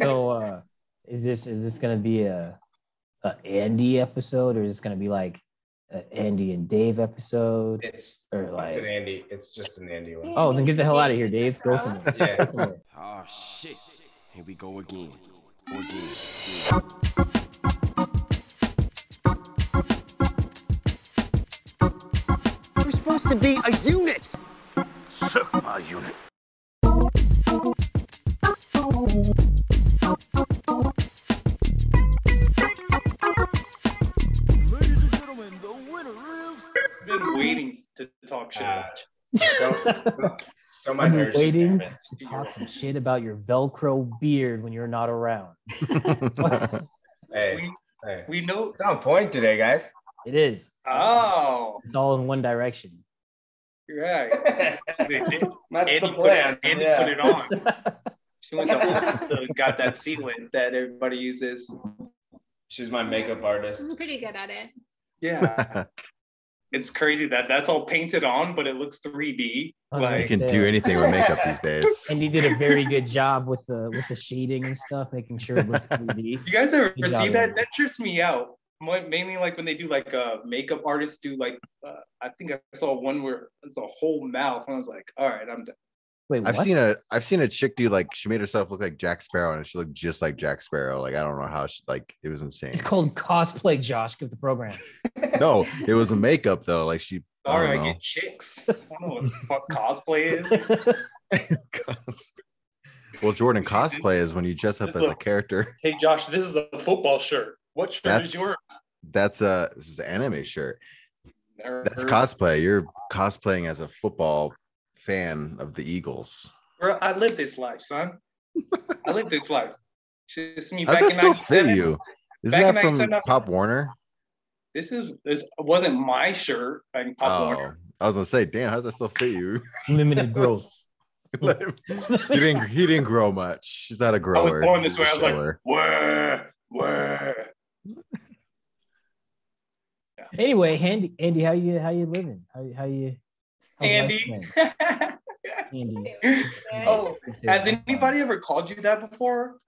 So is this gonna be a Andy episode, or is this gonna be like an Andy and Dave episode? It's an Andy. It's just an Andy one. Oh, then get the hell out of here, Dave. Go somewhere. Yeah. Oh shit! Here we go again. We're supposed to be a unit. Suck my unit. Been waiting to talk shit. So my nerves. Waiting to talk some shit about your Velcro beard when you're not around. Hey, we know it's on point today, guys. It is. Oh, it's all in one direction. You're right. That's the plan. Andy put it on. She went to got that sequin that everybody uses. She's my makeup artist. I'm pretty good at it. Yeah. It's crazy that that's all painted on, but it looks 3D. Like, you can do anything with makeup these days. And you did a very good job with the shading and stuff, making sure it looks 3D. You guys ever see that? That trips me out. Mainly like when they do like makeup artists do like, I think I saw one where it's a whole mouth, and I was like, all right, I'm done. Wait, what? I've seen a chick do like, she made herself look like Jack Sparrow, and she looked just like Jack Sparrow. Like, I don't know how she, like, it was insane. It's called cosplay, Josh. Give the program. No, it was a makeup though. Like she. Sorry, I get chicks. I don't know what the fuck cosplay is. Well, Jordan, cosplay is when you dress up as a character. Hey, Josh, this is a football shirt. What shirt is yours? This is an anime shirt. That's cosplay. You're cosplaying as a football fan of the Eagles. Bro, I live this life, son. I live this life. Just me. How's back that in still fit you? Isn't back that from Pop Warner? This wasn't my shirt. Like Pop Warner. I was gonna say, damn, how's that still fit you? Limited growth. He didn't grow much. He's not a grower. I was born this way. I was like, wah. Yeah. Anyway, Andy, how you living? How you? Andy. Andy. Oh, has anybody ever called you that before?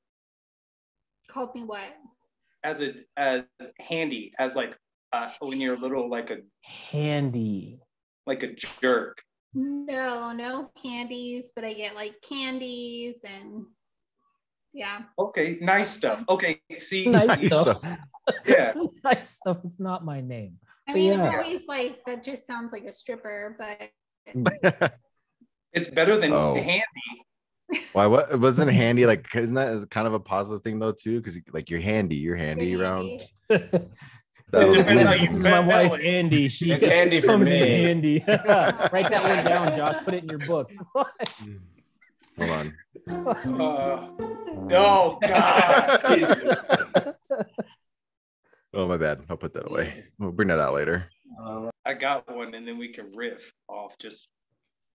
Called me what? As handy, as like when you're little, like a handy, like a jerk. No handies, but I get like candies and yeah. Okay, nice stuff. Okay, see, nice stuff. Yeah, nice stuff. It's not my name. I mean, yeah. I'm always like, that just sounds like a stripper, but it's better than handy. Why? What wasn't handy? Like, isn't that kind of a positive thing though, too? Because like you're handy around. This is my wife, Andy. It's handy for me. Handy. Write that one down, Josh. Put it in your book. Hold on. Oh God. Oh, my bad. I'll put that away. We'll bring that out later. I got one, and then we can riff off just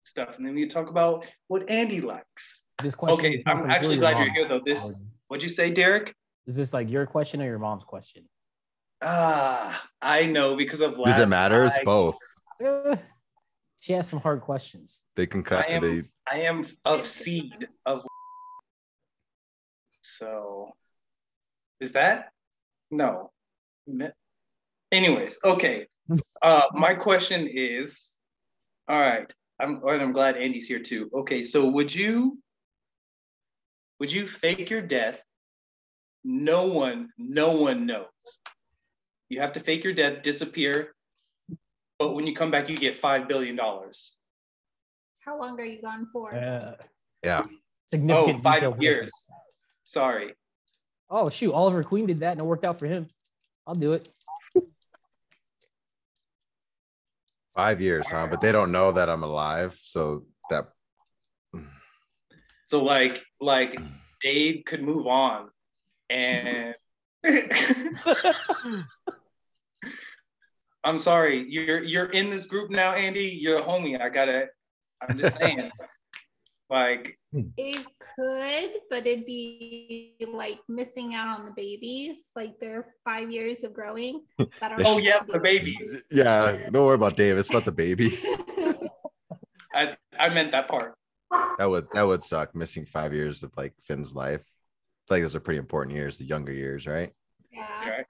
stuff, and then we can talk about what Andy likes. This question. Okay, I'm actually glad you're here, though. This, what'd you say, Derek? Is this like your question or your mom's question? I know because of last. Does it matter? It's both. She has some hard questions. They can cut. I am of seed of. So, is that no? Anyways, okay. My question is, all right. I'm glad Andy's here too. Okay, so would you fake your death? No one knows. You have to fake your death, disappear, but when you come back, you get $5 billion. How long are you gone for? Yeah. Significant. 5 years. Missing. Sorry. Oh shoot! Oliver Queen did that, and it worked out for him. I'll do it. 5 years, huh? But they don't know that I'm alive, so that. So like, Dave could move on, and. I'm sorry, you're in this group now, Andy. You're a homie. I'm just saying. Like. It could, but it'd be like missing out on the babies, like their 5 years of growing. Oh yeah, the babies. Yeah, don't worry about Dave. It's about the babies. I meant that part. That would suck. Missing 5 years of like Finn's life. feel like those are pretty important years, the younger years, right? Yeah,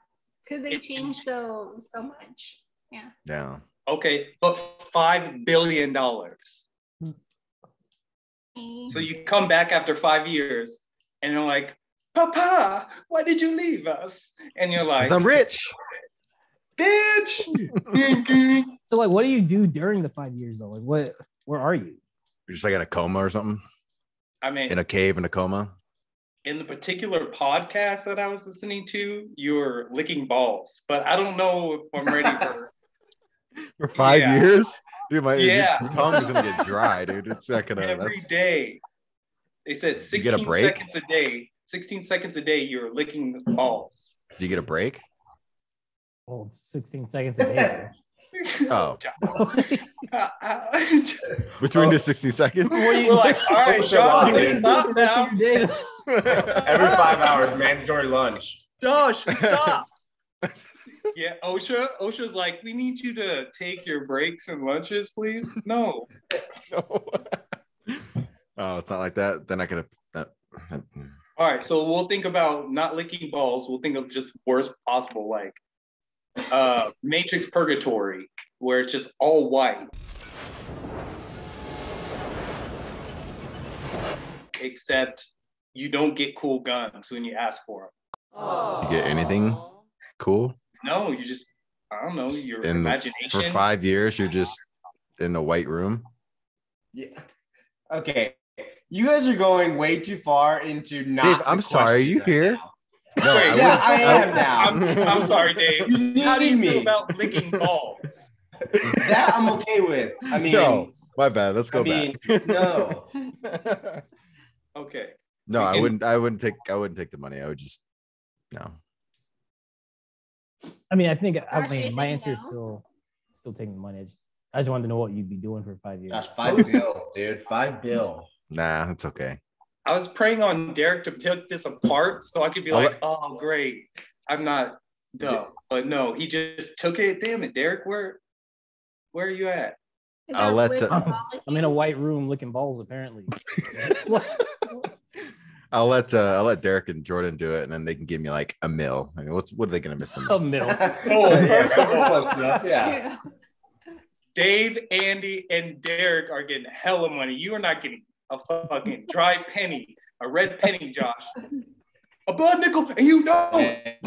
because they change so much. Yeah. Yeah. Okay, but $5 billion. So you come back after 5 years, and you're like, "Papa, why did you leave us?" And you're like, "I'm rich, bitch." So, like, what do you do during the 5 years though? Like, what? Where are you? You're just like in a coma or something. I mean, in a cave in a coma. In the particular podcast that I was listening to, you're licking balls, but I don't know if I'm ready for 5 years. Dude, your tongue's gonna get dry, dude. It's not gonna. Every day, they said 16 seconds a day. 16 seconds a day, you're licking balls. Do you get a break? Oh, 16 seconds a day. Oh. Between the 60 seconds. We're like, all right, Sean, stop now. Every 5 hours, mandatory lunch. Josh, stop. Yeah, OSHA's like, we need you to take your breaks and lunches, please. No. No. Oh, it's not like that. Then I could have. All right, so we'll think about not licking balls. We'll think of just worst possible, like Matrix Purgatory, where it's just all white. Except you don't get cool guns when you ask for them. Aww. You get anything cool? No, you just, I don't know, your imagination. For 5 years, you're just in a white room? Yeah. Okay. You guys are going way too far into not. Dave, I'm sorry, are you here? Now. No, I am now. I'm sorry, Dave. How do you feel about licking balls? That I'm okay with. I mean, no, my bad. Let's go back. No. Okay. No, I wouldn't take the money. I would just no. I mean, I think my answer is still taking the money. I just wanted to know what you'd be doing for 5 years. Gosh, $5 bill, dude. $5 bill. Nah, it's okay. I was praying on Derek to pick this apart so I could be like, oh, great. I'm not dumb. But no, he just took it. Damn it, Derek. Where are you at? I'm in a white room licking balls, apparently. I'll let Derek and Jordan do it, and then they can give me like a mil. I mean, what are they gonna miss? A mil. Oh, yeah. Dave, Andy, and Derek are getting hella money. You are not getting a fucking dry penny, a red penny, Josh. A blood nickel, and you know it.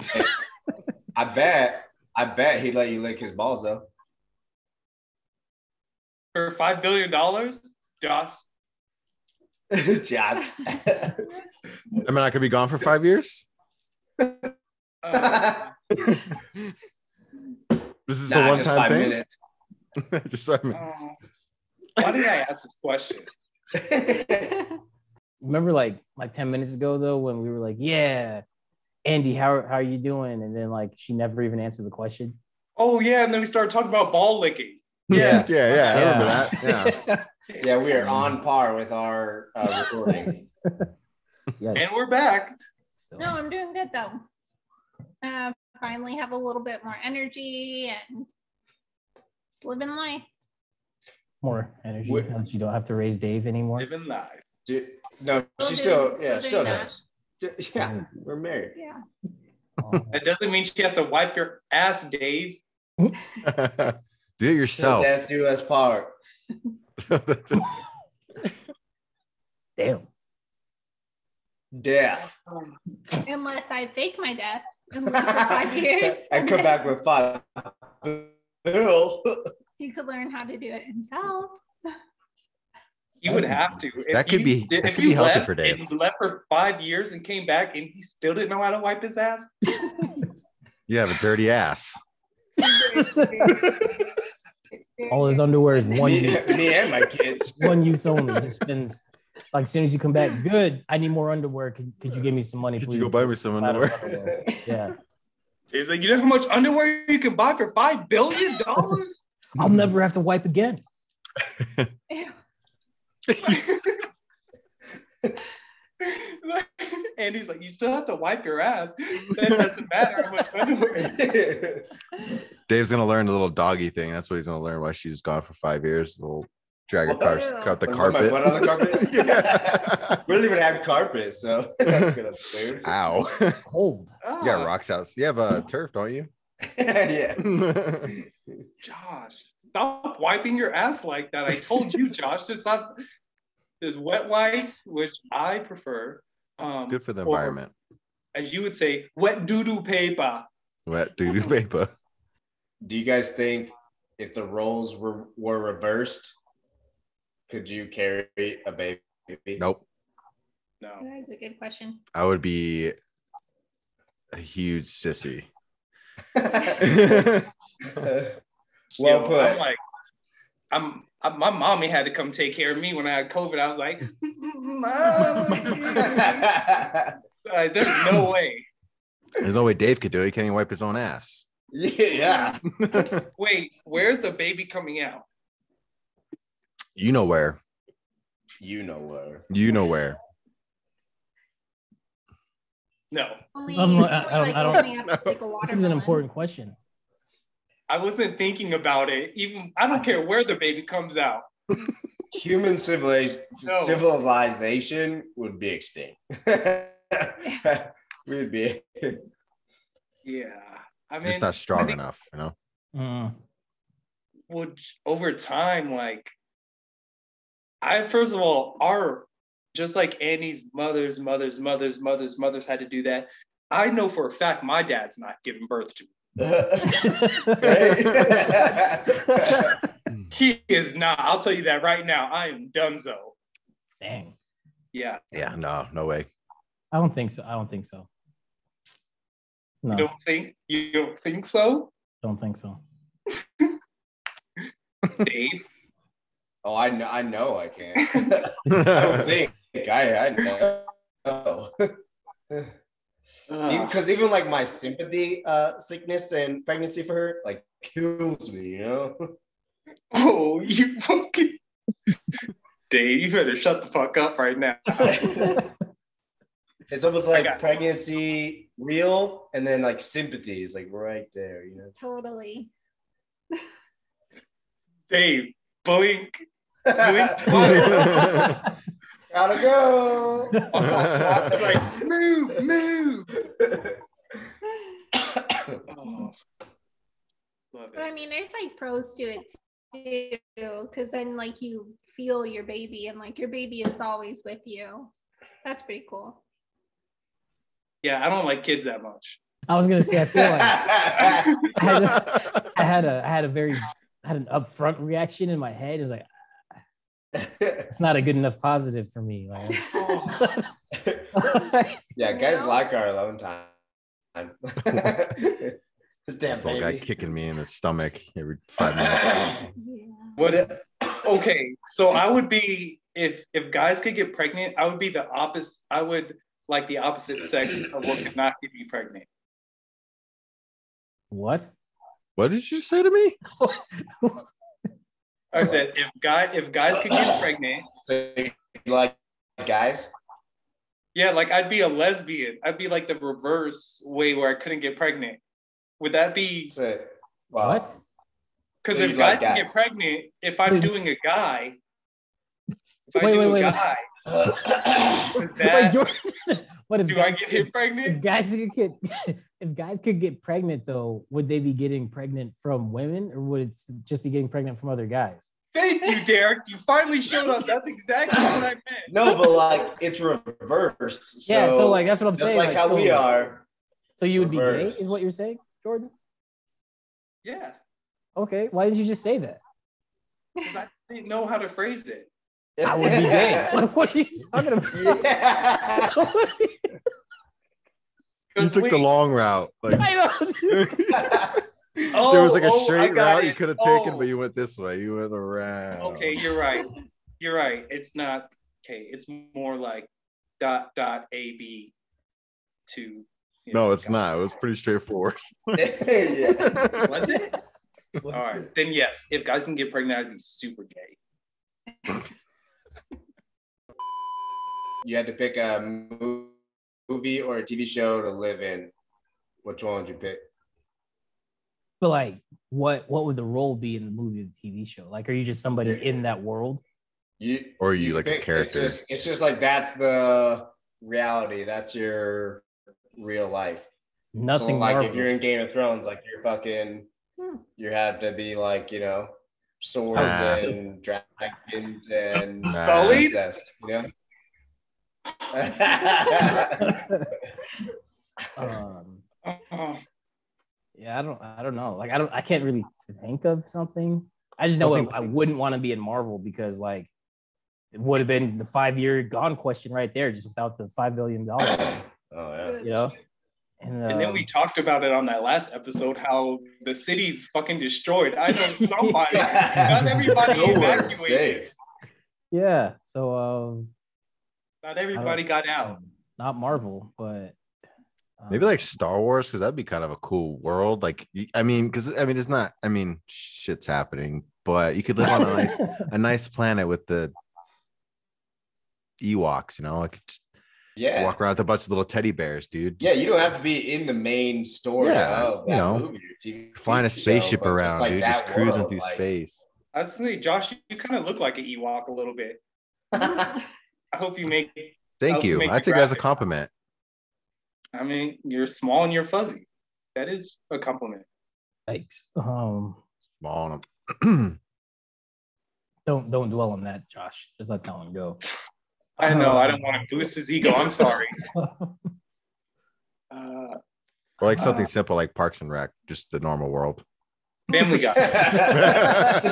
I bet he'd let you lick his balls though. For $5 billion, Josh. Josh. I mean, I could be gone for 5 years. This is a one-time thing. Just why did I ask this question? Remember like 10 minutes ago though, when we were like, yeah, Andy, how are you doing? And then like she never even answered the question. Oh yeah, and then we started talking about ball licking. Yes. yeah, I remember that. Yeah. Yeah, we are on par with our recording. Yes. And we're back. No, I'm doing good though. Finally have a little bit more energy and just living life. More energy. You don't have to raise Dave anymore. Living life. Dude, no, she still does. Yeah, we're married. Yeah. That doesn't mean she has to wipe your ass, Dave. Do it yourself. That's U.S. power. Damn. Death. Unless I fake my death and live for 5 years. I come back with $5. He could learn how to do it himself. You would have to. If you left for Dave. And left for 5 years and came back and he still didn't know how to wipe his ass. You have a dirty ass. All his underwear is one use. Me and my kids. One use only. Just been, like, as soon as you come back, good. I need more underwear. Could you give me some money, please? Could you go buy me some underwear? Yeah. It's like, you know how much underwear you can buy for $5 billion? I'll never have to wipe again. And he's like, you still have to wipe your ass. It doesn't matter how much underwear. Dave's going to learn the little doggy thing. That's what he's going to learn while she's gone for 5 years. The little drag a car, out the carpet. My butt on the carpet? Yeah. We don't even have carpet, so that's gonna be weird. Ow. Cold. Oh. You got rocks out. You have a turf, don't you? Yeah. Josh, stop wiping your ass like that. I told you, Josh. It's not. There's wet wipes, which I prefer. It's good for the environment. As you would say, wet doo-doo paper. Wet doo-doo paper. Do you guys think if the roles were reversed, could you carry a baby? Nope. No. That's a good question. I would be a huge sissy. Well put. I'm like, my mommy had to come take care of me when I had COVID. I was like, Mommy. Like, there's no way. There's no way Dave could do it. He can't even wipe his own ass. Yeah. Wait, where's the baby coming out? You know where. You know where. You know where. No. I don't. This is an important question. I wasn't thinking about it. Even I don't care where the baby comes out. Human civilization would be extinct. We'd be. Yeah. I mean, it's not strong enough, you know. Well, over time, like, first of all, just like Annie's mothers had to do that. I know for a fact my dad's not giving birth to me. He is not. I'll tell you that right now. I am donezo. Dang. Yeah. Yeah. No way. I don't think so. No. You don't think so? Don't think so. Dave? Oh, I know I can't. I don't think. I know. Because even like my sympathy sickness and pregnancy for her like kills me, you know? Oh, you fucking... Dave, you better shut the fuck up right now. It's almost like pregnancy, real, and then like sympathy is like right there, you know. Totally. Dave, blink. Blink twice. Gotta go. Like, move. Oh. Love it. But I mean, there's like pros to it too, because then like you feel your baby, and like your baby is always with you. That's pretty cool. Yeah, I don't like kids that much. I was gonna say, I feel like I had an upfront reaction in my head. It's like it's not a good enough positive for me. Like, yeah, guys like our alone time. This damn old guy kicking me in the stomach every 5 minutes. Yeah. What? Okay, so I would be if guys could get pregnant, I would be the opposite. I would. Like the opposite sex of what could not get me pregnant. What? What did you say to me? I said if guys could get pregnant. So like guys? Yeah, like I'd be a lesbian. I'd be like the reverse way where I couldn't get pregnant. Would that be so, what? Because so if guys can get pregnant, if I'm doing a guy, if guys could get pregnant though, would they be getting pregnant from women, or would it just be getting pregnant from other guys? Thank you, Derek. You finally showed up. That's exactly what I meant. No, but like it's reversed. So yeah, so like that's what I'm saying. Just like how we are. So you would reversed. Be gay, is what you're saying, Jordan? Yeah. Okay. Why didn't you just say that? Because I didn't know how to phrase it. I would be gay. What are you talking about? Yeah. You took the long route. Like, I don't. There was like a straight route you could have taken, but you went this way. You went around. Okay, you're right. It's not okay. It's more like .AB to. No, it's not. It was pretty straightforward. Yeah. Was it? All right, then yes. If guys can get pregnant, I'd be super gay. You had to pick a movie or a TV show to live in. Which one would you pick? But like, what would the role be in the movie or the TV show? Like, are you just somebody in that world? Or are you like a character? It's just like, that's the reality. That's your real life. Nothing so, like Marvel. If you're in Game of Thrones, like you're fucking, you have to be like, you know, swords and dragons and Sully. Yeah. Yeah, I don't know. Like, I can't really think of something. I just know I wouldn't want to be in Marvel because, like, it would have been the 5-year gone question right there, just without the $5 billion. Oh yeah, you know. And then we talked about it on that last episode, how the city's fucking destroyed. I know somebody, not everybody evacuated. Yeah, so not everybody got out. Not Marvel, but maybe like Star Wars, because that'd be kind of a cool world. Like, it's not. I mean, shit's happening, but you could live on a nice planet with the Ewoks. You know, like. Yeah, walk around with a bunch of little teddy bears, dude. Yeah, you don't have to be in the main story. Yeah, you know, flying a spaceship around, dude, just cruising through space. I was thinking, Josh, you kind of look like an Ewok a little bit. I hope you make it. Thank you. I take that as a compliment. I mean, you're small and you're fuzzy. That is a compliment. Thanks. Small. Don't dwell on that, Josh. Just let that one go. I know. I don't want to boost his ego. I'm sorry. Or like something simple like Parks and Rec, just the normal world. Family Guy.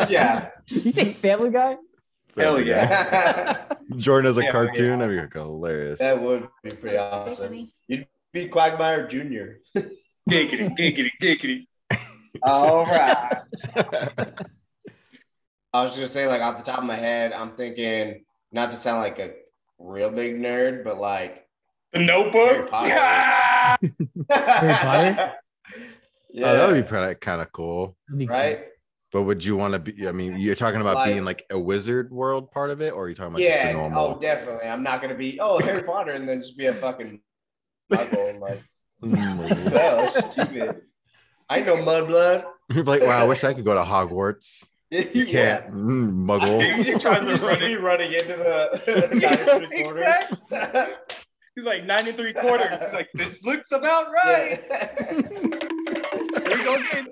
Yeah. Did you say Family Guy? Hell yeah. Jordan as a cartoon. Yeah. That'd be hilarious. That would be pretty awesome. You'd be Quagmire Jr. Giggity. All right. I was going to say, like, off the top of my head, I'm thinking, not to sound like a real big nerd, but like The Notebook. Harry Potter? Yeah, that would be kind of cool, right? But would you want to be? I mean, you're talking about like, being like a wizard world part of it, or are you talking about just the normal? Oh, definitely. I'm not gonna be Harry Potter and then just be a fucking muggle and like, well, stupid. I know mudblood. You're like, wow, I wish I could go to Hogwarts. You can't muggle. He tries to running into the 9 3/4. He's like 9 3/4. He's like, this looks about right. There we go again.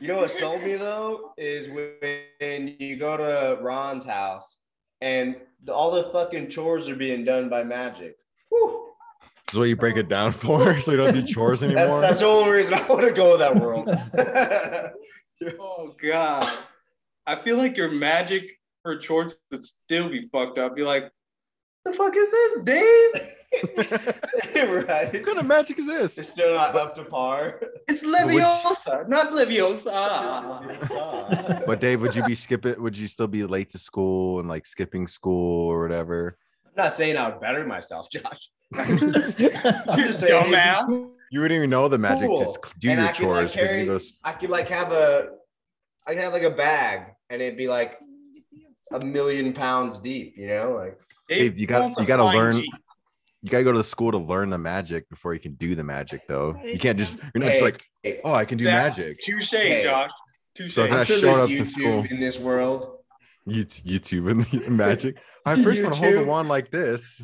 You know what sold me though is when you go to Ron's house and all the fucking chores are being done by magic. Whew. This is what you break it down for, so you don't do chores anymore. That's the only reason I want to go with that world. Oh god, I feel like your magic for chores would still be fucked up. You're like, the fuck is this, Dave? Right? What kind of magic is this? It's still not up to par. It's Leviosa, not Leviosa. But Dave, would you still be late to school and like skipping school or whatever? I'm not saying I would better myself, Josh. Dumbass. You wouldn't even know the magic to do your chores. I could have like a bag, and it'd be like 1,000,000 pounds deep. You know, like Dave, you gotta learn. You gotta go to the school to learn the magic before you can do the magic, though. You can't just I can do magic. Touche, Josh. Touche. So I showed up to school in this world. YouTube and magic. I first want to hold the wand like this.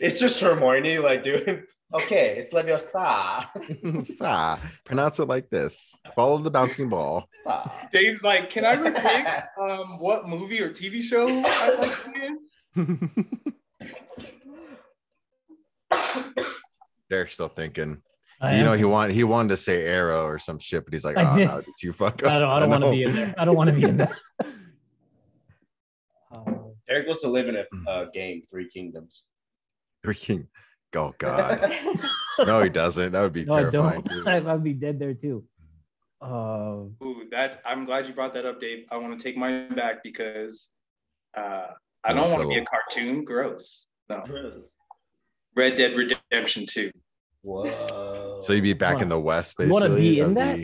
It's just Hermione, like, dude. Okay, it's Leviosa. Sa. Pronounce it like this. Follow the bouncing ball. Dave's like, can I repeat what movie or TV show I like to be in? They're still thinking. You know, he wanted to say Arrow or some shit, but he's like, oh, no, it's you fuck up. I don't want to be in there. I don't want to be in there. Eric wants to live in a game, Three Kingdoms. Oh god. No, he doesn't. That would be terrifying. I'd be dead there too. I'm glad you brought that up, Dave. I want to take mine back because I don't want to be a cartoon. Gross. No. Gross. Red Dead Redemption 2. Whoa. So you'd be back in the West, basically. You want to be in that?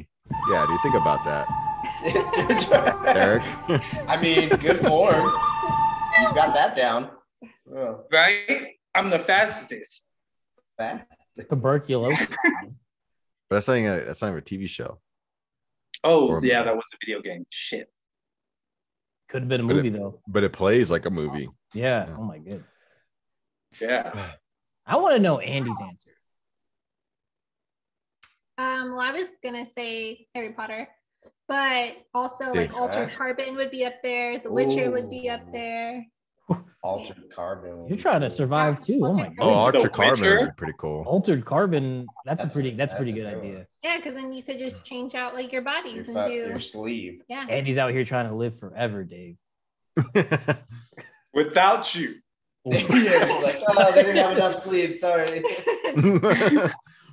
Yeah. Do you think about that, Eric? I mean, good form. You've got that down. Oh. Right? I'm the fastest. Tuberculosis. But that's not even a TV show. Oh, yeah, that was a video game. Shit. Could have been a movie, though. But it plays like a movie. Yeah. Oh, my goodness. Yeah. I want to know Andy's answer. Well, I was going to say Harry Potter. But also, like, Altered Carbon would be up there. The Witcher would be up there. Altered Carbon. You're trying to survive too. Oh my god. Oh, Altered Carbon would be pretty cool. Altered Carbon. That's a pretty good idea. Yeah, because then you could just change out like your bodies and do your sleeve. Yeah. Andy's out here trying to live forever, Dave. Without you. Yes. Oh, they didn't have enough sleeves. Sorry.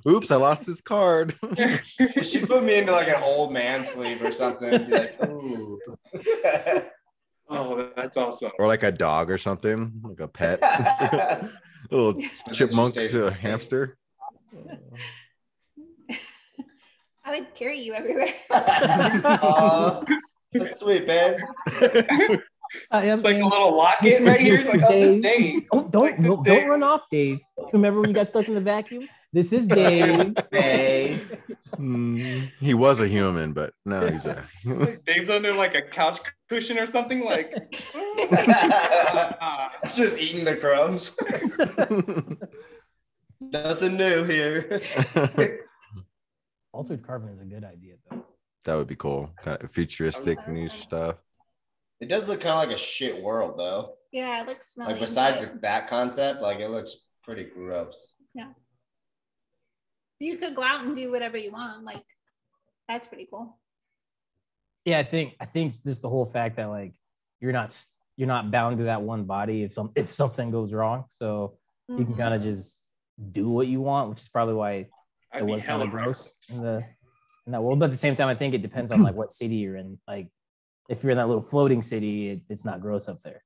Oops, I lost this card. She put me into like an old man sleeve or something. Be like, ooh. Oh, that's awesome. Or like a dog or something, like a pet. A little chipmunk to a hamster. I would carry you everywhere. That's sweet, man. It's like a little locket right here. Like, Dave. Dave. Oh, don't run off, Dave. Remember when you got stuck in the vacuum? This is Dave. Dave. He was a human, but now he's a. Dave's under like a couch cushion or something, like. Just eating the crumbs. Nothing new here. Altered Carbon is a good idea, though. That would be cool. Kind of futuristic, new stuff. It does look kind of like a shit world, though. Yeah, it looks smelly. Like, besides that concept, like, it looks pretty gross. Yeah. You could go out and do whatever you want. Like, that's pretty cool. Yeah, I think just the whole fact that, like, you're not bound to that one body if something goes wrong. So you can kind of just do what you want, which is probably why it was kind of gross in that world. But at the same time, I think it depends on, like, what city you're in. Like, if you're in that little floating city, it's not gross up there.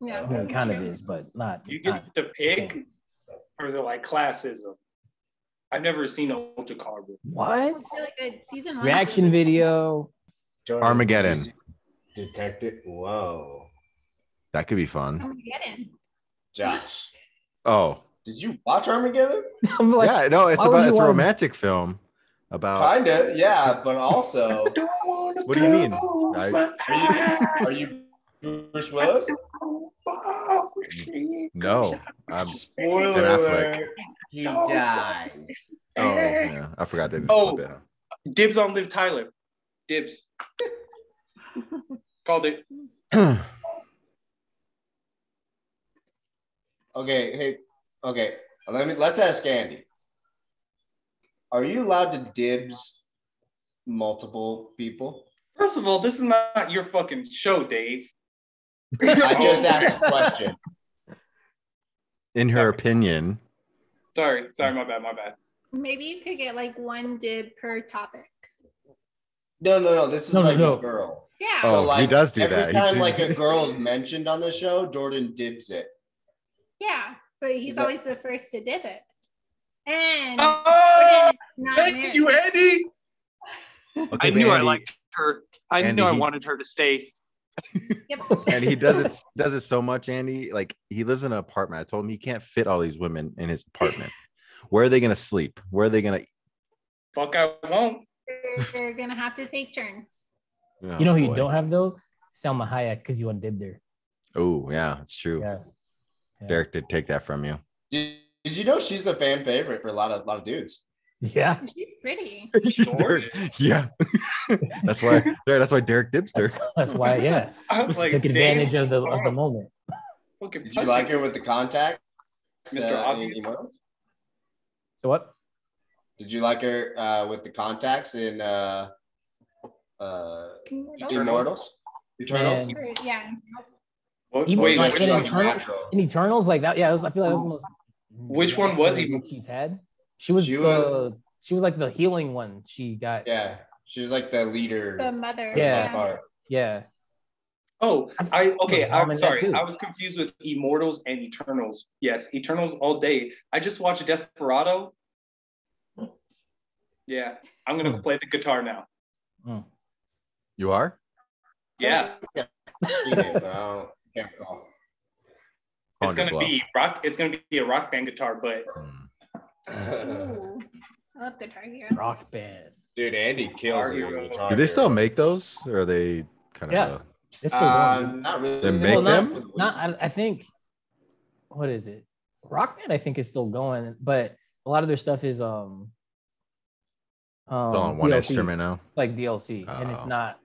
Yeah, I mean, it kind of is, but not. You get to pick, or is it like classism? I've never seen Altered Carbon. What? Reaction video. Armageddon. Detective. Whoa. That could be fun. Armageddon. Josh. Oh. Did you watch Armageddon? Like, yeah, no, it's a romantic film. About kind of, yeah, but also. What do you mean? Are you Bruce Willis? No, I'm spoiler. Affleck. He dies. Oh, yeah. I forgot that. Oh, dibs on Liv Tyler. Dibs. Called it. Okay, hey, okay. Let's ask Andy. Are you allowed to dibs multiple people? First of all, this is not your fucking show, Dave. I just asked a question. In her opinion. Sorry, my bad. Maybe you could get like one dib per topic. No, this is a girl. Yeah. So like, he does do that. Every time like a girl is mentioned on the show, Jordan dibs it. Yeah, but he's always the first to dib it. And thank you, Andy. Okay, I knew Andy. I liked her. I Andy, knew I wanted her to stay. Yep. And he does it so much, Andy. Like, he lives in an apartment. I told him he can't fit all these women in his apartment. Where are they gonna sleep? Where are they gonna eat? Fuck, I won't. They're gonna have to take turns. Oh, you know who you don't have though? Salma Hayek, because you undibbed her. Oh yeah, it's true. Yeah. Derek did take that from you. Did you know she's a fan favorite for a lot of dudes? Yeah, she's pretty. Yeah, that's why. That's why Derek dibs her. That's why. Yeah, like, took advantage of the moment. Did you like her with the contacts, Mr. Obvious? So what? Did you like her with the contacts in Eternals? Eternals. Yeah. In Eternals, like that. Yeah, I feel like that was the most. Which one was he? She's had. She was like the healing one. She got. Yeah, she was like the leader. The mother. Yeah. Yeah. Oh, I'm sorry. I was confused with Immortals and Eternals. Yes, Eternals all day. I just watched Desperado. Yeah, I'm gonna play the guitar now. Mm. You are? Yeah. It's gonna be a rock band guitar, but I love Guitar Hero. Rock Band. Dude, Andy kills it. Do they still make those? Or are they kind of... It's the one. Not really. They make them? I think... What is it? Rock Band, I think, is still going. But a lot of their stuff is... on one instrument now? It's like DLC. Oh. And it's not...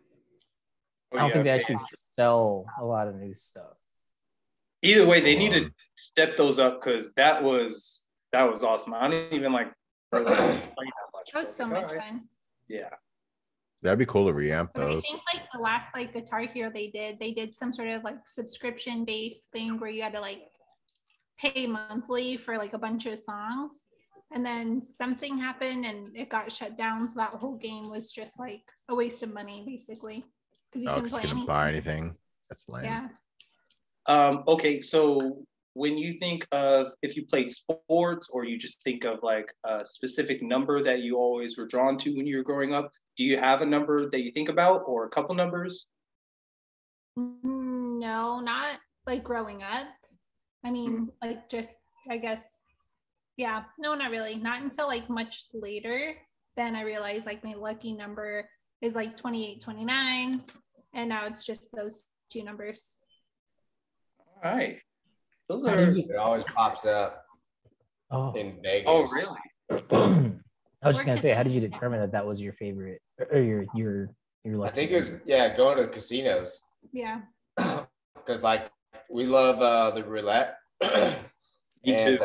I don't think they actually sell a lot of new stuff. Either way, they need to step those up because that was awesome. I didn't even like play that much. That was so much fun. Yeah. That'd be cool to reamp those. I think like the last like Guitar Hero they did some sort of like subscription based thing where you had to like pay monthly for like a bunch of songs. And then something happened and it got shut down. So that whole game was just like a waste of money basically. Because you couldn't buy anything. That's lame. Yeah. Okay, so when you think of if you played sports or you just think of like a specific number that you always were drawn to when you were growing up, do you have a number that you think about or a couple numbers? No, not like growing up. I mean, like just, I guess, yeah, no, not really. Not until like much later. Then I realized like my lucky number is like 28, 29. And now it's just those two numbers. All right, those are. It always pops up in Vegas. Oh, really? I was just gonna say, how did you determine that was your favorite or your lucky? I think it was going to casinos. Yeah. Because like we love the roulette. Me too.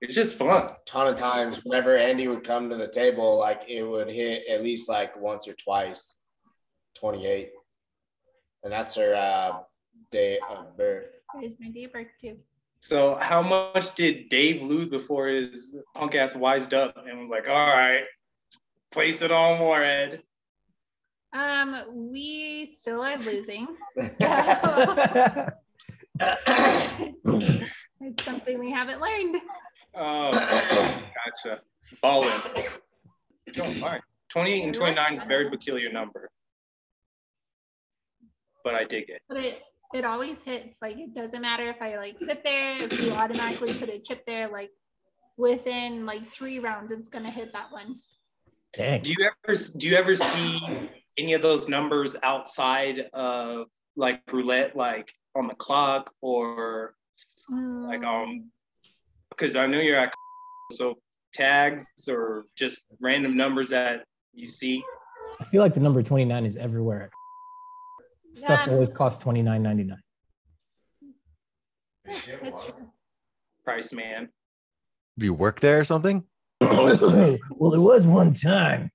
It's just fun. A ton of times, whenever Andy would come to the table, like it would hit at least like once or twice, 28, and that's her. Day of birth. It is my day of birth too. So how much did Dave lose before his punk ass wised up and was like, all right, place it on Warhead? We still are losing. So it's something we haven't learned. Oh, gotcha. Ball in. Don't mind. 28 and 29 is a very peculiar number. But I dig it. But it always hits. Like it doesn't matter if I like sit there, if you automatically put a chip there, like within like 3 rounds, it's gonna hit that one. Dang. Do you ever see any of those numbers outside of like roulette, like on the clock or like because I know you're at so tags or just random numbers that you see? I feel like the number 29 is everywhere. Stuff always costs $29.99. That's true. Price man. Do you work there or something? Well, it was one time.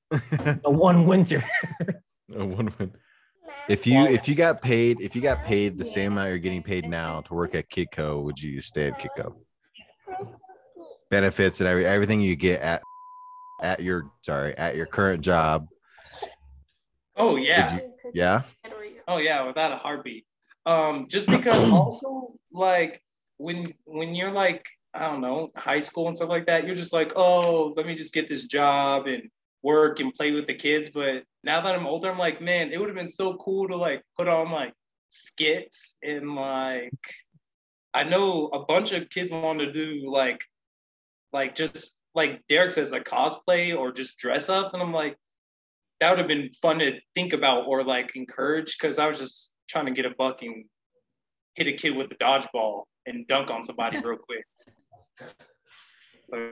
One winter. If you got paid the same amount you're getting paid now to work at Kitco, would you stay at Kitco? Benefits and everything you get at your current job. Oh yeah. Yeah. Oh yeah, without a heartbeat. Just because also like when you're like, I don't know, high school and stuff like that, you're just like, oh, let me just get this job and work and play with the kids. But now that I'm older, I'm like, man, it would have been so cool to like put on like skits and like, I know a bunch of kids want to do like just like Derek says, like cosplay or just dress up. And I'm like, that would have been fun to think about or like encourage, because I was just trying to get a buck and hit a kid with a dodgeball and dunk on somebody real quick. So.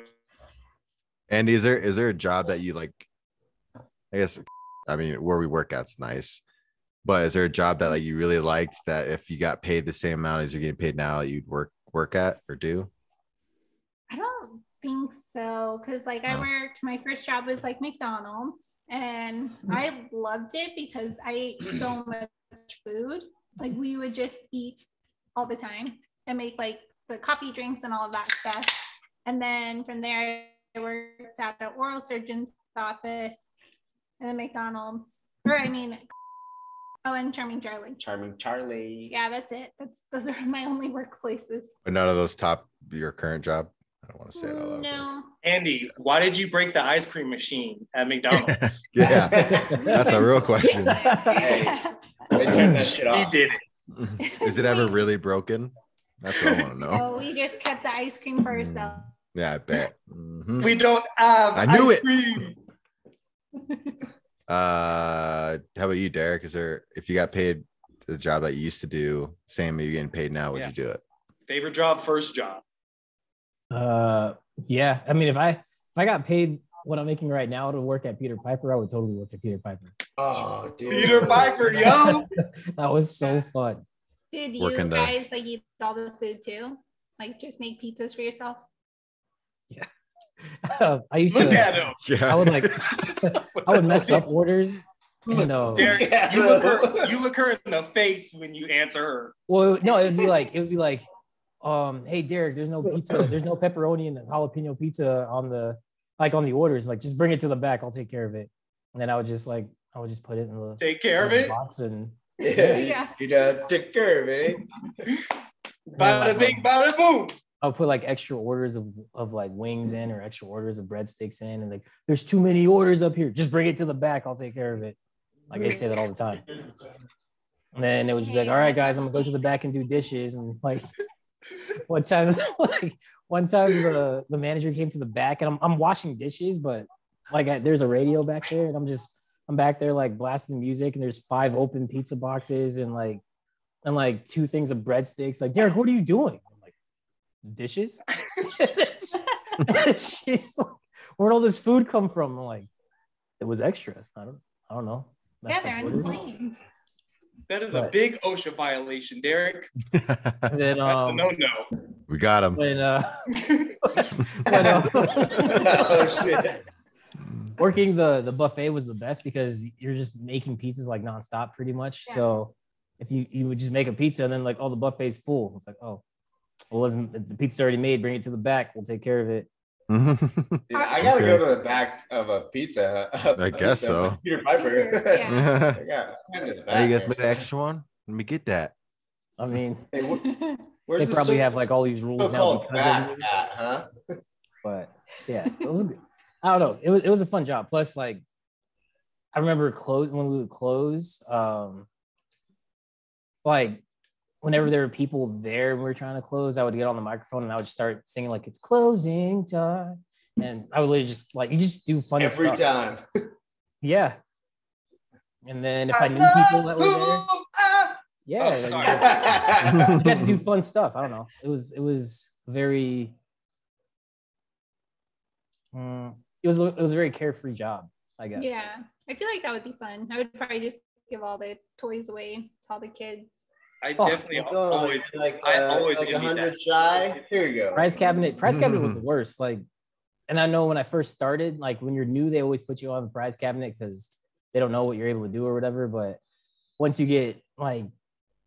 And is there a job that you like? I guess, I mean, where we work at's nice, but is there a job that like you really liked that if you got paid the same amount as you're getting paid now, you'd work at or do? I don't think so, because like I worked, my first job was like McDonald's and I loved it because I ate so much food. Like we would just eat all the time and make like the coffee drinks and all of that stuff. And then from there I worked at the oral surgeon's office and then McDonald's and Charming Charlie. Yeah, that's it. Those are my only workplaces. But none of those top your current job? I don't want to say it out loud. No. Andy, why did you break the ice cream machine at McDonald's? Yeah, that's a real question. Hey, they turned that shit off. He did it. Is it ever really broken? That's what I want to know. Oh, we just kept the ice cream for ourselves. Yeah, I bet. Mm-hmm. We don't have ice cream. How about you, Derek? Is there, if you got paid the job that you used to do, Sam, you're getting paid now, would you do it? Favorite job, first job? Yeah. I mean, if I got paid what I'm making right now to work at Peter Piper, I would totally work at Peter Piper. Oh, dude. Peter Piper, yo. That was so fun. Did you guys like eat all the food too? Like just make pizzas for yourself? Yeah. I used to. Yeah. I would like I would mess up orders. You look her in the face when you answer her. Well, no, it would be like hey Derek, there's no pepperoni and jalapeno pizza on the orders. Like just bring it to the back, I'll take care of it. And then I would just put it in the box and yeah. You gotta take care of it. Bada bing, bada boom. I'll put like extra orders of like wings in or extra orders of breadsticks in, and like there's too many orders up here. Just bring it to the back, I'll take care of it. Like I say that all the time. And then it would just be like, all right, guys, I'm gonna go to the back and do dishes. And like one time the manager came to the back and I'm washing dishes, but like there's a radio back there, and I'm back there like blasting music, and there's 5 open pizza boxes and 2 things of breadsticks. Like, Derek, what are you doing? I'm like, dishes? She's like, where'd all this food come from? I'm like, it was extra. I don't know. That's they're unclaimed. That is a big OSHA violation, Derek. And then, that's a no-no. We got him. Oh, shit. Working the buffet was the best because you're just making pizzas like nonstop pretty much. Yeah. So if you would just make a pizza and then like, oh, the buffet's full. It's like, oh, well, the pizza's already made. Bring it to the back. We'll take care of it. Dude, I got to go to the back of a Pizza Hut. I guess so. Peter Piper. Yeah. Hey, you guys made an extra one? Let me get that. I mean, hey, they probably have like all these rules now because of that, huh? But yeah, it was good. I don't know. It was a fun job. Plus, like, I remember when we would close, like, whenever there were people there and we were trying to close, I would get on the microphone and I would start singing like it's closing time, and I would literally just like do funny every stuff every time. Yeah. And then if I knew people that were there, you had to do fun stuff. I don't know. It was very. It was a very carefree job, I guess. Yeah, I feel like that would be fun. I would probably just give all the toys away to all the kids. I always 100 shy. Here you go. Prize cabinet was the worst. Like, and I know when I first started, like when you're new, they always put you on the prize cabinet because they don't know what you're able to do or whatever. But once you get like,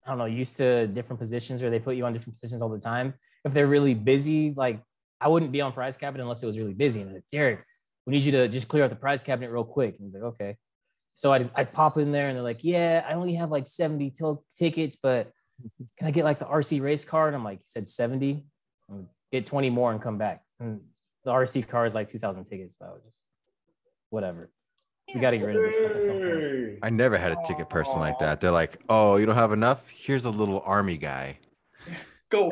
I don't know, used to different positions, or they put you on different positions all the time. If they're really busy, like. I wouldn't be on prize cabinet unless it was really busy. And like, Derek, we need you to just clear out the prize cabinet real quick. And I'm like, okay. So I'd pop in there and they're like, yeah, I only have like 70 tickets, but can I get like the RC race car? And I'm like, you said 70? Like, get 20 more and come back. And the RC car is like 2,000 tickets, but I was just, whatever. We got to get rid of this stuff at some point. I never had a ticket person like that. They're like, oh, you don't have enough? Here's a little army guy. Go.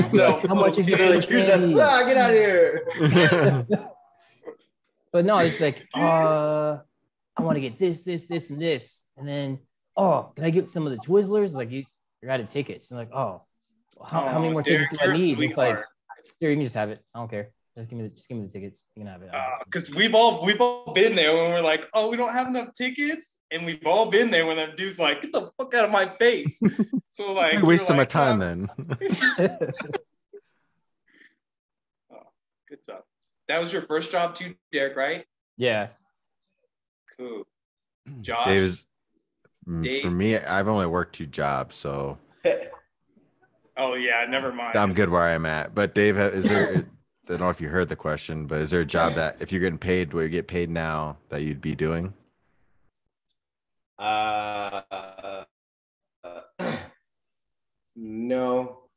So, how much is it? Get out of here. But no, it's like, I want to get this, and this. And then, oh, can I get some of the Twizzlers? Like, you're out of tickets. And like, oh, how many more tickets do I need? It's like, here, you can just have it. I don't care. Just give me the tickets. You can have it. Because we've all been there when we're like, oh, we don't have enough tickets, and we've all been there when that dude's like, get the fuck out of my face. So like, you're wasting my time then. Oh, good stuff. That was your first job too, Derek, right? Yeah. Cool. Josh. Dave. For me, I've only worked 2 jobs, so. Oh yeah, never mind. I'm good where I'm at. But Dave, is there? I don't know if you heard the question, but is there a job that if you're getting paid where you get paid now that you'd be doing? No.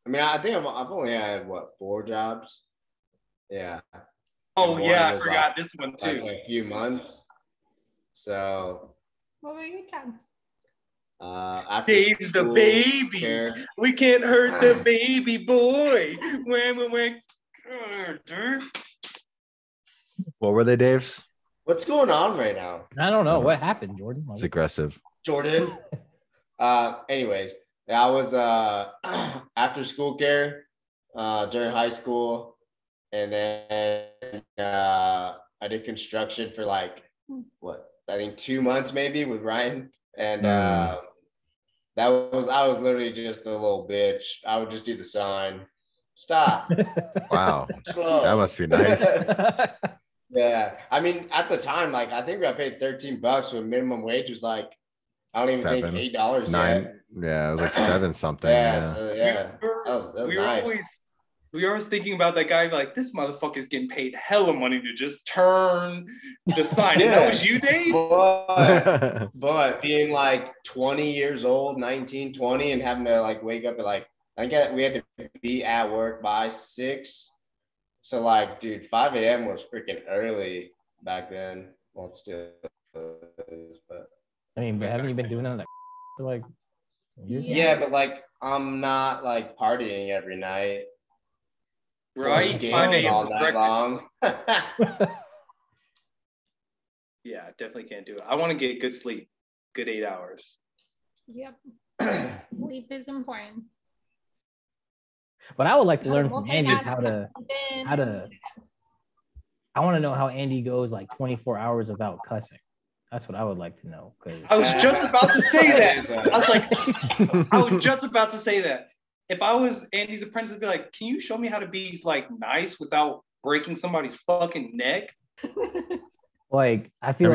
I mean, I think I've only had, 4 jobs? Yeah. Oh, yeah, I forgot like, this one, too. Like a few months. So. What were your jobs? Dave's the baby. Care. We can't hurt the baby boy. When What were they, Dave's? What's going on right now? I don't know. What happened, Jordan? It's aggressive. Jordan. Anyways, I was after school care during high school. And then I did construction for like, what, I think 2 months maybe with Ryan. And I was literally just a little bitch. I would just do the sign. Stop. Wow. Slow. That must be nice. Yeah. I mean, at the time, like, I think I paid $13 when minimum wage was like, I don't even think $8. Nine. Yet. Yeah. It was like seven something. Yeah. Yeah. So, yeah. That was nice. We were always thinking about that guy, like, this motherfucker's getting paid hella money to just turn the sign. Yeah. And that was you, Dave? But being like 20 years old, 19, 20, and having to like wake up at like, I guess we had to be at work by 6. So like, dude, 5 a.m. was freaking early back then. Well, it still is, but. I mean, but haven't you been doing all that for like years? Yeah, but like, I'm not like partying every night. Right, 5 a.m. for breakfast. Yeah, I definitely can't do it. I want to get good sleep, good 8 hours. Yep, sleep is important. But I would like to learn from Andy how to. I want to know how Andy goes like 24 hours without cussing. That's what I would like to know. I was just about to say that. If I was Andy's apprentice, I'd be like, can you show me how to be like nice without breaking somebody's fucking neck? Like, I feel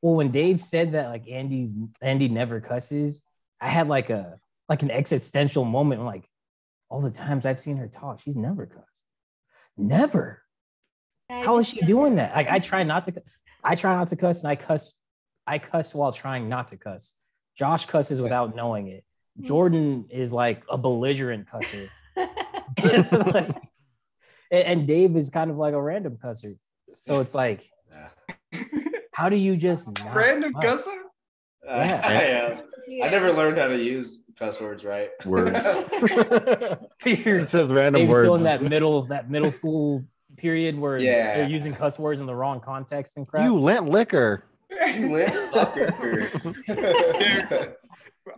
when Dave said that, like, Andy never cusses, I had like an existential moment. I'm like, all the times I've seen her talk, she's never cussed. Never. How is she doing that? Like, I try not to cuss and I cuss while trying not to cuss. Josh cusses without knowing it. Jordan is like a belligerent cusser. and Dave is kind of like a random cusser. So it's like, how do you just not random cuss? Cusser? Yeah. I never learned how to use cuss words right. Words. It says random Dave's words. Still in that middle school period where they're using cuss words in the wrong context and crap. You lent liquor.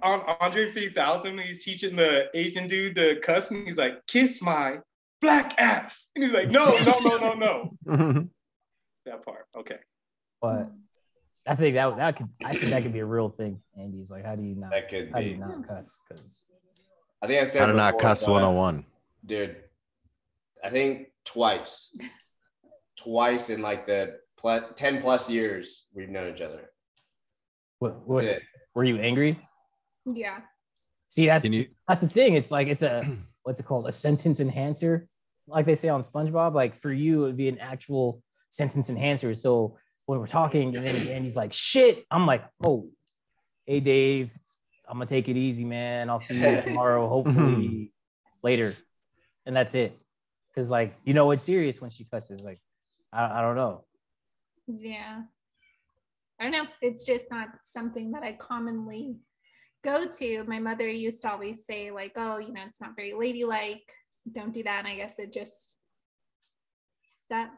On Andre 3000, he's teaching the Asian dude to cuss, and he's like, kiss my black ass. And he's like, no. That part. Okay. But I think that could be a real thing, Andy's like, how do you not cuss? Because I think I said how to not cuss 101. Dude, I think twice in like the 10 plus years we've known each other. What that's it. Were you angry? Yeah. See, that's the thing. It's like it's a what's it called? A sentence enhancer, like they say on SpongeBob. Like for you, it would be an actual sentence enhancer. So when we're talking, and then Andy's like, "Shit," I'm like, "Oh, hey Dave, I'm gonna take it easy, man. I'll see you tomorrow, hopefully later," and that's it. Because like it's serious when she cusses. Like I don't know. Yeah, I don't know. It's just not something that I commonly go to. My mother used to always say like, oh, it's not very ladylike, don't do that. And I guess it just stuck.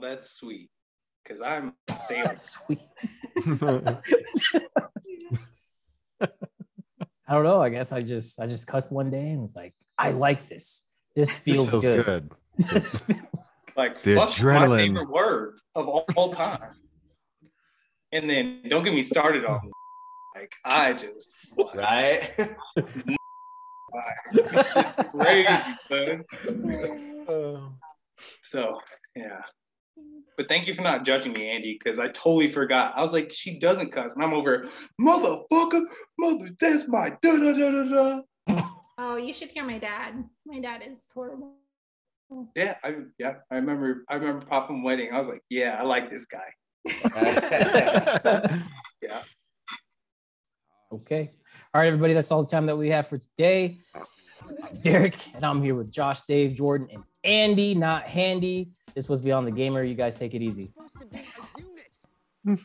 That's sweet, because I'm saying that's sweet. I don't know, I guess I just cussed one day and was like, I like this feels good. This feels like the adrenaline. My favorite word of all time. And then don't get me started on like, I just right. It's crazy, son. So yeah, but thank you for not judging me, Andy, because I totally forgot. I was like, she doesn't cuss, and I'm over, motherfucker, mother. That's my da da da da da. Oh, you should hear my dad. My dad is horrible. Yeah, I remember. I remember Pop from wedding. I was like, yeah, I like this guy. Yeah. Okay. All right, everybody. That's all the time that we have for today. I'm Derek, and I'm here with Josh, Dave, Jordan, and Andy, not Handy. This was Beyond the Gamer. You guys take it easy. And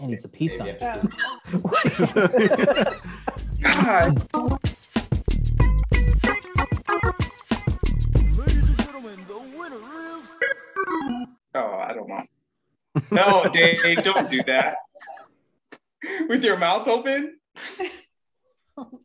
it's a peace sign. God. No, Dave, don't do that. With your mouth open? Oh